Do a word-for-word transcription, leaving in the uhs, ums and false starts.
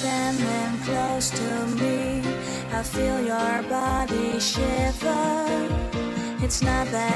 standing close to me. I feel your body shiver. It's not that